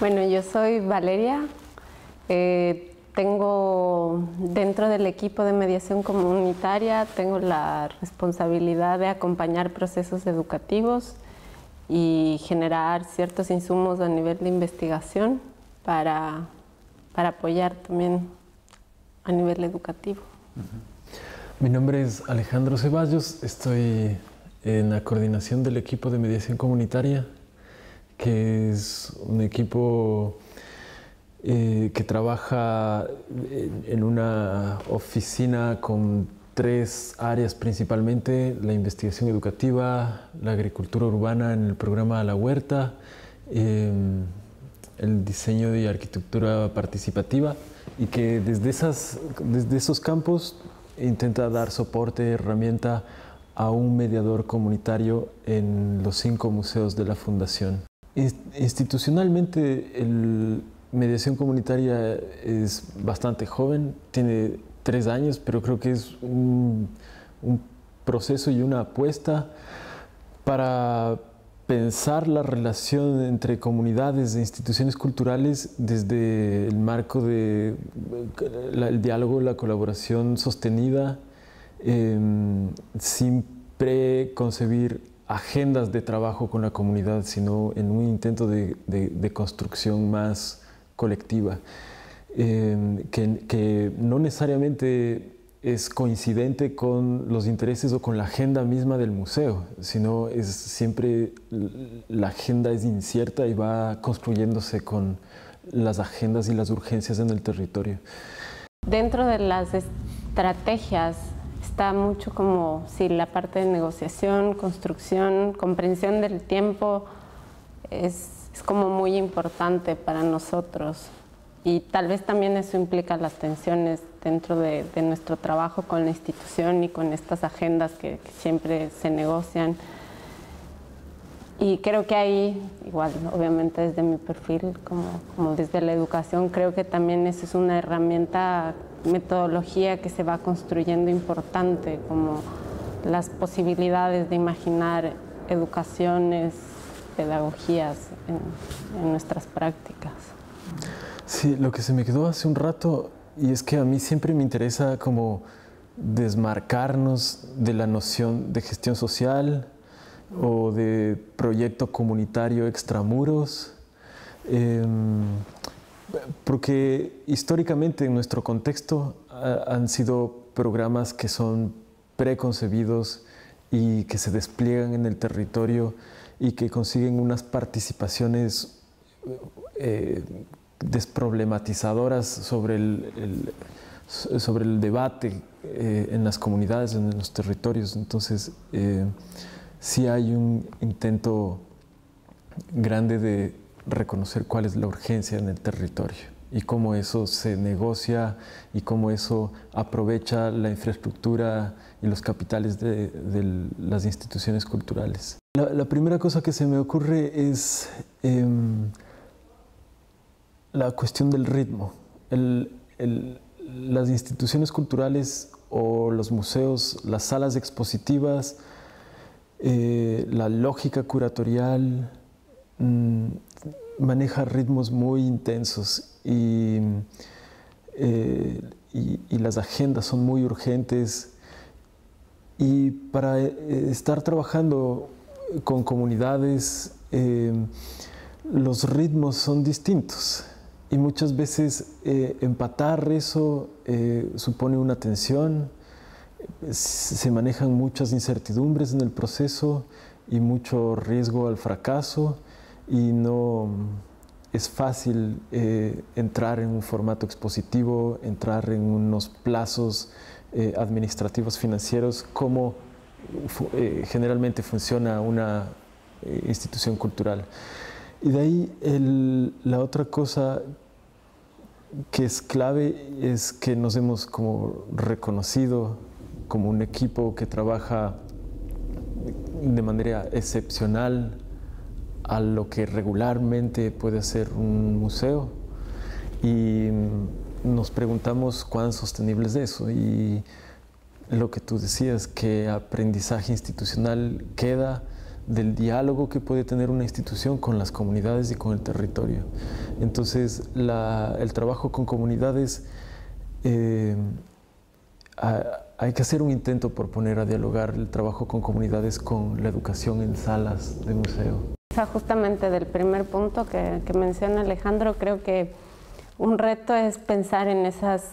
Bueno, yo soy Valeria, tengo dentro del equipo de mediación comunitaria, tengo la responsabilidad de acompañar procesos educativos y generar ciertos insumos a nivel de investigación para apoyar también a nivel educativo. Mi nombre es Alejandro Cevallos, estoy en la coordinación del equipo de mediación comunitaria, que es un equipo que trabaja en una oficina con tres áreas principalmente: la investigación educativa, la agricultura urbana en el programa La Huerta, el diseño y arquitectura participativa, y que desde esos campos intenta dar soporte, herramienta a un mediador comunitario en los 5 museos de la Fundación. Institucionalmente, la mediación comunitaria es bastante joven, tiene 3 años, pero creo que es un proceso y una apuesta para pensar la relación entre comunidades e instituciones culturales desde el marco del diálogo, la colaboración sostenida, sin preconcebir agendas de trabajo con la comunidad, sino en un intento de construcción más colectiva, que no necesariamente es coincidente con los intereses o con la agenda misma del museo, sino es siempre, la agenda es incierta y va construyéndose con las agendas y las urgencias en el territorio. Dentro de las estrategias está mucho como si la parte de negociación, construcción, comprensión del tiempo es como muy importante para nosotros, y tal vez también eso implica las tensiones dentro de nuestro trabajo con la institución y con estas agendas que siempre se negocian. Y creo que ahí, igual, obviamente desde mi perfil, como desde la educación, creo que también eso es una herramienta, metodología que se va construyendo importante, como las posibilidades de imaginar educaciones, pedagogías en nuestras prácticas. Sí, lo que se me quedó hace un rato, y es que a mí siempre me interesa como desmarcarnos de la noción de gestión social o de proyecto comunitario extramuros, porque históricamente en nuestro contexto han sido programas que son preconcebidos y que se despliegan en el territorio y que consiguen unas participaciones desproblematizadoras sobre el debate en las comunidades, en los territorios. Entonces, sí hay un intento grande de reconocer cuál es la urgencia en el territorio y cómo eso se negocia y cómo eso aprovecha la infraestructura y los capitales de las instituciones culturales. La primera cosa que se me ocurre es la cuestión del ritmo. Las instituciones culturales o los museos, las salas expositivas, la lógica curatorial maneja ritmos muy intensos y las agendas son muy urgentes, y para estar trabajando con comunidades los ritmos son distintos, y muchas veces empatar eso supone una tensión. Se manejan muchas incertidumbres en el proceso y mucho riesgo al fracaso, y no es fácil entrar en un formato expositivo, entrar en unos plazos administrativos financieros, como generalmente funciona una institución cultural. Y de ahí la otra cosa que es clave es que nos hemos como reconocido como un equipo que trabaja de manera excepcional a lo que regularmente puede hacer un museo, y nos preguntamos cuán sostenible es eso, y lo que tú decías, que aprendizaje institucional queda del diálogo que puede tener una institución con las comunidades y con el territorio. Entonces, el trabajo con comunidades, hay que hacer un intento por poner a dialogar el trabajo con comunidades con la educación en salas de museo. Justamente del primer punto que menciona Alejandro, creo que un reto es pensar en esos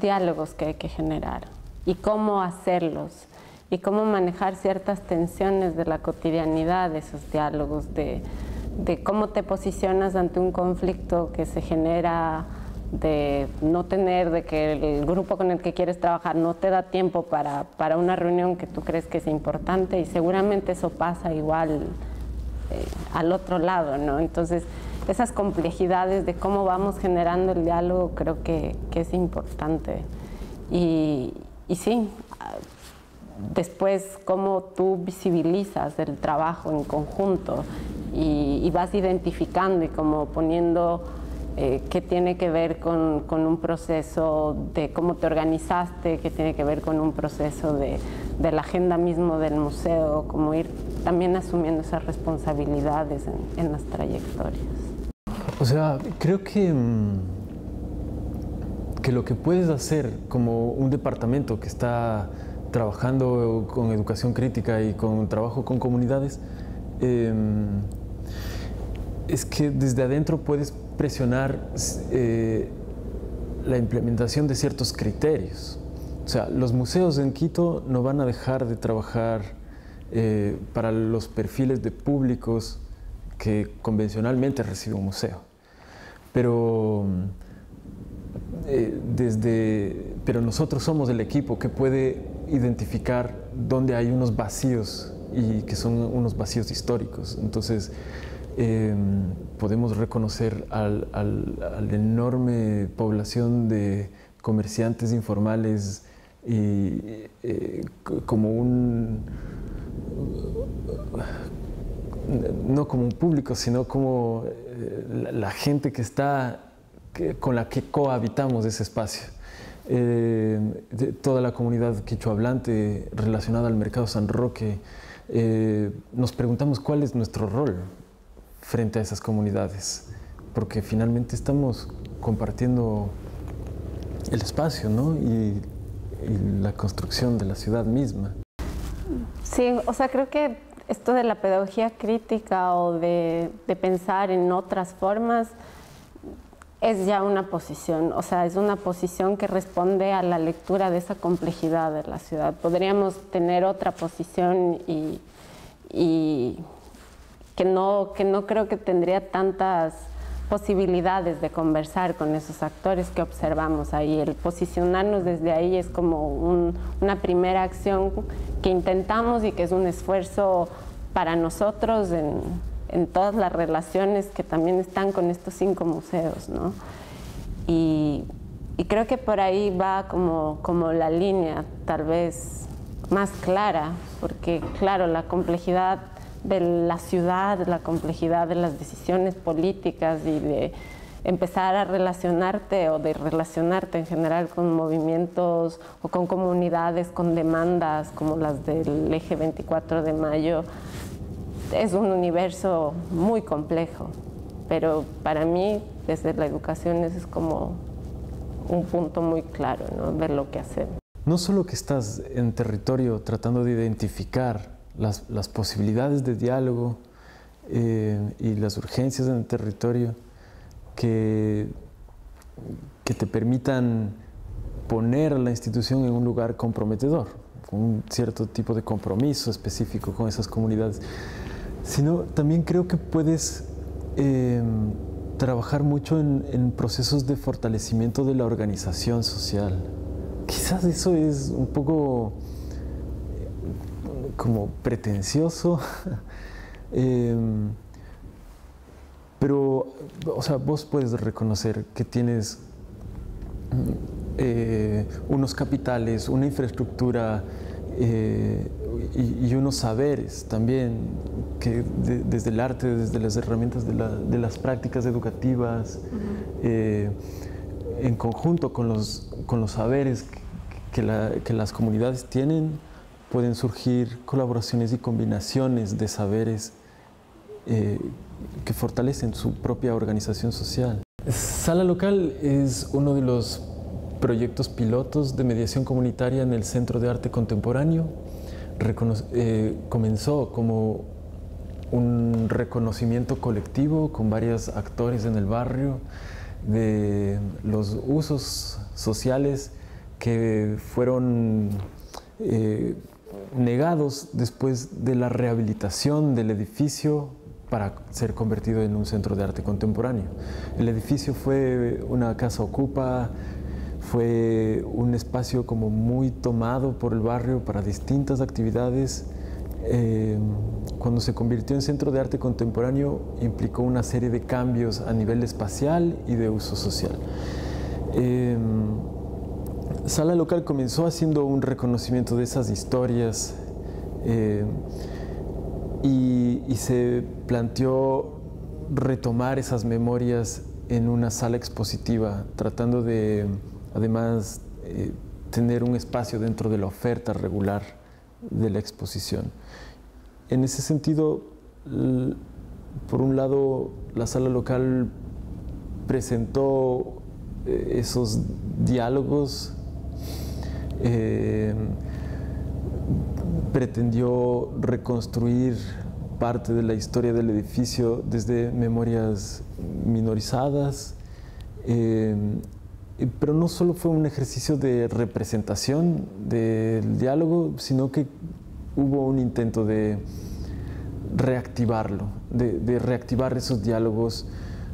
diálogos que hay que generar y cómo hacerlos y cómo manejar ciertas tensiones de la cotidianidad de esos diálogos, de cómo te posicionas ante un conflicto que se genera de no tener, de que el grupo con el que quieres trabajar no te da tiempo para una reunión que tú crees que es importante, y seguramente eso pasa igual al otro lado, ¿no? Entonces, esas complejidades de cómo vamos generando el diálogo creo que es importante. Y sí, después cómo tú visibilizas el trabajo en conjunto y vas identificando y como poniendo qué tiene que ver con un proceso de cómo te organizaste, qué tiene que ver con un proceso de la agenda mismo del museo, como ir también asumiendo esas responsabilidades en las trayectorias. O sea, creo que lo que puedes hacer como un departamento que está trabajando con educación crítica y con trabajo con comunidades, es que desde adentro puedes presionar la implementación de ciertos criterios. O sea, los museos en Quito no van a dejar de trabajar para los perfiles de públicos que convencionalmente recibe un museo. Pero nosotros somos el equipo que puede identificar dónde hay unos vacíos y que son unos vacíos históricos. Entonces, podemos reconocer al enorme población de comerciantes informales y, no como un público, sino como la gente que está, con la que cohabitamos ese espacio. Toda la comunidad quichuablante relacionada al Mercado San Roque, nos preguntamos cuál es nuestro rol frente a esas comunidades, porque finalmente estamos compartiendo el espacio, ¿no? Y la construcción de la ciudad misma. Sí, o sea, creo que esto de la pedagogía crítica o de pensar en otras formas es ya una posición, o sea, es una posición que responde a la lectura de esa complejidad de la ciudad. Podríamos tener otra posición y que no creo que tendría tantas posibilidades de conversar con esos actores que observamos ahí. El posicionarnos desde ahí es como una primera acción que intentamos y que es un esfuerzo para nosotros en todas las relaciones que también están con estos 5 museos, ¿no? Y creo que por ahí va como la línea tal vez más clara, porque claro, la complejidad de la ciudad, la complejidad de las decisiones políticas y de empezar a relacionarte o de relacionarte en general con movimientos o con comunidades, con demandas como las del Eje 24 de Mayo, es un universo muy complejo, pero para mí desde la educación es como un punto muy claro, ¿no?, de lo que hacemos. No solo que estás en territorio tratando de identificar las posibilidades de diálogo y las urgencias en el territorio que te permitan poner a la institución en un lugar comprometedor, con un cierto tipo de compromiso específico con esas comunidades, sino también creo que puedes trabajar mucho en procesos de fortalecimiento de la organización social. Quizás eso es un poco como pretencioso, pero, o sea, vos puedes reconocer que tienes unos capitales, una infraestructura y unos saberes también, que desde el arte, desde las herramientas de las prácticas educativas, uh-huh, en conjunto con los saberes que las comunidades tienen, pueden surgir colaboraciones y combinaciones de saberes que fortalecen su propia organización social. Sala Local es uno de los proyectos pilotos de mediación comunitaria en el Centro de Arte Contemporáneo. Comenzó como un reconocimiento colectivo con varios actores en el barrio de los usos sociales que fueron negados después de la rehabilitación del edificio para ser convertido en un centro de arte contemporáneo. El edificio fue una casa ocupa, fue un espacio como muy tomado por el barrio para distintas actividades. Cuando se convirtió en centro de arte contemporáneo implicó una serie de cambios a nivel espacial y de uso social. Sala Local comenzó haciendo un reconocimiento de esas historias y se planteó retomar esas memorias en una sala expositiva, tratando de, además, tener un espacio dentro de la oferta regular de la exposición. En ese sentido, por un lado, la Sala Local presentó esos diálogos, pretendió reconstruir parte de la historia del edificio desde memorias minorizadas, pero no solo fue un ejercicio de representación del diálogo, sino que hubo un intento de reactivarlo, de reactivar esos diálogos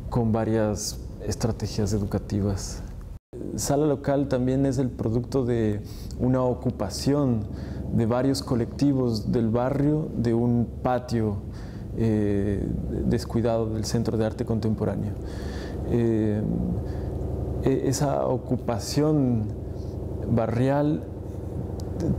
con varias estrategias educativas. Sala Local también es el producto de una ocupación de varios colectivos del barrio, de un patio descuidado del Centro de Arte Contemporáneo. Esa ocupación barrial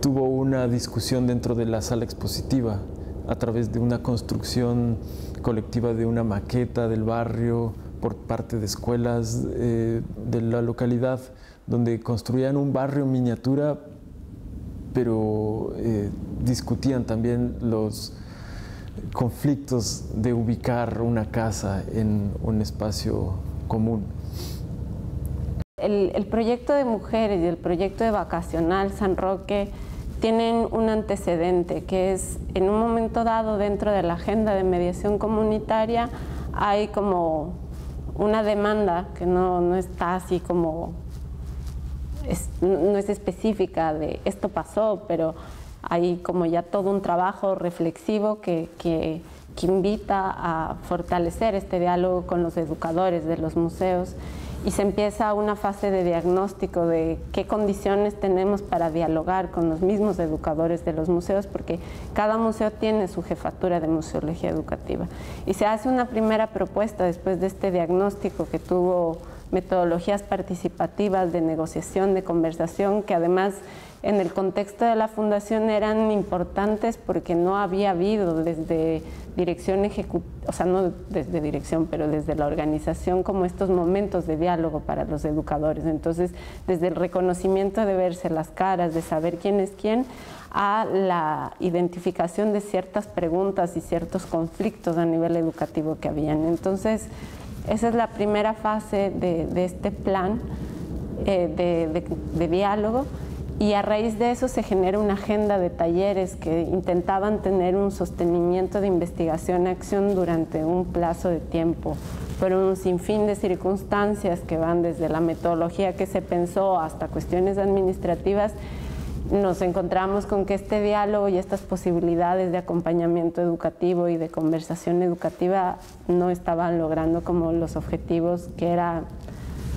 tuvo una discusión dentro de la sala expositiva a través de una construcción colectiva de una maqueta del barrio por parte de escuelas de la localidad, donde construían un barrio miniatura, pero discutían también los conflictos de ubicar una casa en un espacio común. El proyecto de mujeres y el proyecto de vacacional San Roque tienen un antecedente, que es en un momento dado dentro de la agenda de mediación comunitaria hay como una demanda que no está así como... no es específica de esto pasó, pero hay como ya todo un trabajo reflexivo que invita a fortalecer este diálogo con los educadores de los museos, y se empieza una fase de diagnóstico de qué condiciones tenemos para dialogar con los mismos educadores de los museos, porque cada museo tiene su jefatura de museología educativa. Y se hace una primera propuesta después de este diagnóstico que tuvo metodologías participativas de negociación, de conversación, que además en el contexto de la fundación eran importantes porque no había habido desde dirección ejecutiva, o sea, no desde dirección, pero desde la organización, como estos momentos de diálogo para los educadores. Entonces, desde el reconocimiento de verse las caras, de saber quién es quién, a la identificación de ciertas preguntas y ciertos conflictos a nivel educativo que habían. Entonces, esa es la primera fase de este plan de diálogo, y a raíz de eso se genera una agenda de talleres que intentaban tener un sostenimiento de investigación-acción durante un plazo de tiempo. Fueron un sinfín de circunstancias que van desde la metodología que se pensó hasta cuestiones administrativas. Nos encontramos con que este diálogo y estas posibilidades de acompañamiento educativo y de conversación educativa no estaban logrando como los objetivos, que era,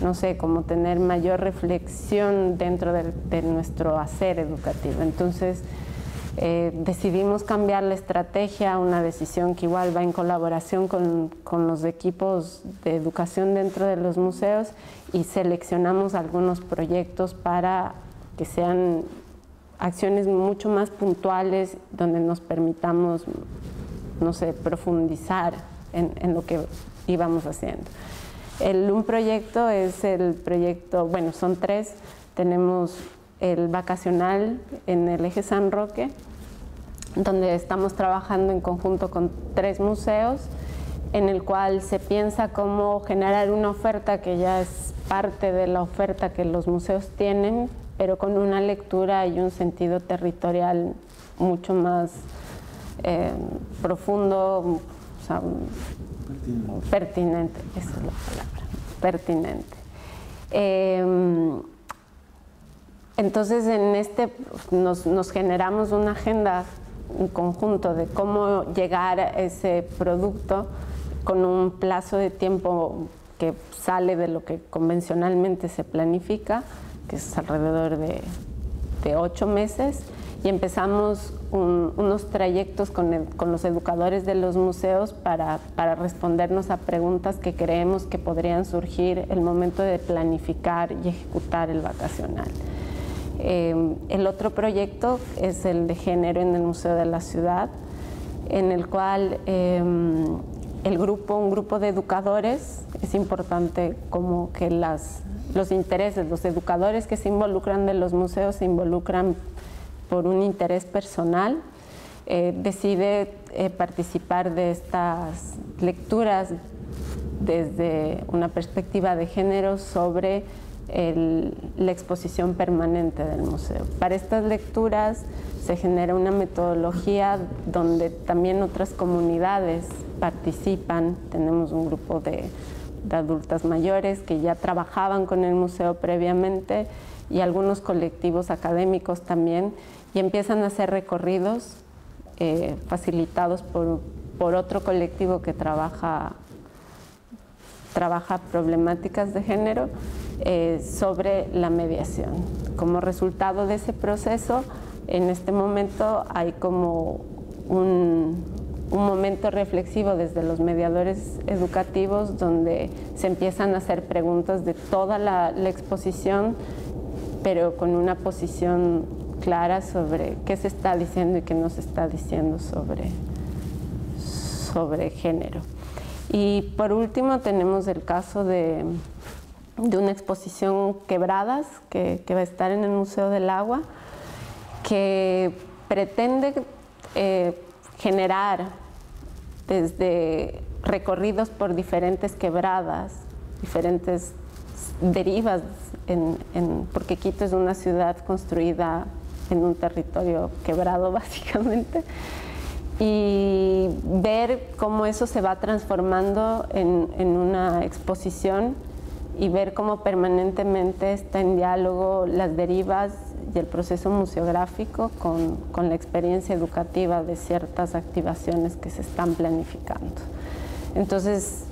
no sé, como tener mayor reflexión dentro de nuestro hacer educativo. Entonces decidimos cambiar la estrategia, una decisión que igual va en colaboración con los equipos de educación dentro de los museos, y seleccionamos algunos proyectos para que sean acciones mucho más puntuales donde nos permitamos, no sé, profundizar en lo que íbamos haciendo. Un proyecto es el proyecto, bueno, son tres, tenemos el vacacional en el Eje San Roque, donde estamos trabajando en conjunto con 3 museos, en el cual se piensa cómo generar una oferta que ya es parte de la oferta que los museos tienen, pero con una lectura y un sentido territorial mucho más profundo, o sea, pertinente, esa es la palabra, pertinente. Entonces, en este nos generamos una agenda en conjunto de cómo llegar a ese producto con un plazo de tiempo que sale de lo que convencionalmente se planifica, que es alrededor de 8 meses, y empezamos unos trayectos con los educadores de los museos para respondernos a preguntas que creemos que podrían surgir el momento de planificar y ejecutar el vacacional. El otro proyecto es el de género en el Museo de la Ciudad, en el cual un grupo de educadores, es importante como que los intereses, los educadores que se involucran de los museos se involucran por un interés personal, decide participar de estas lecturas desde una perspectiva de género sobre la exposición permanente del museo. Para estas lecturas se genera una metodología donde también otras comunidades participan. Tenemos un grupo de adultas mayores que ya trabajaban con el museo previamente y algunos colectivos académicos también, y empiezan a hacer recorridos facilitados por otro colectivo que trabaja problemáticas de género sobre la mediación. Como resultado de ese proceso, en este momento hay como un momento reflexivo desde los mediadores educativos, donde se empiezan a hacer preguntas de toda la exposición, pero con una posición clara sobre qué se está diciendo y qué no se está diciendo sobre género. Y por último tenemos el caso de una exposición Quebradas, que va a estar en el Museo del Agua, que pretende generar desde recorridos por diferentes quebradas, diferentes derivas, porque Quito es una ciudad construida en un territorio quebrado básicamente, y ver cómo eso se va transformando en una exposición y ver cómo permanentemente está en diálogo las derivas y el proceso museográfico con la experiencia educativa de ciertas activaciones que se están planificando. Entonces,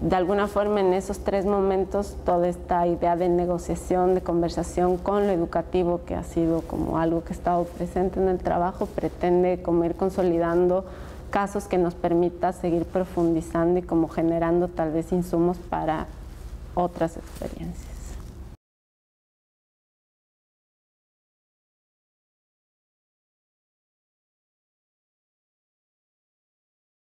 de alguna forma, en esos 3 momentos, toda esta idea de negociación, de conversación con lo educativo, que ha sido como algo que ha estado presente en el trabajo, pretende como ir consolidando casos que nos permita seguir profundizando y como generando tal vez insumos para otras experiencias.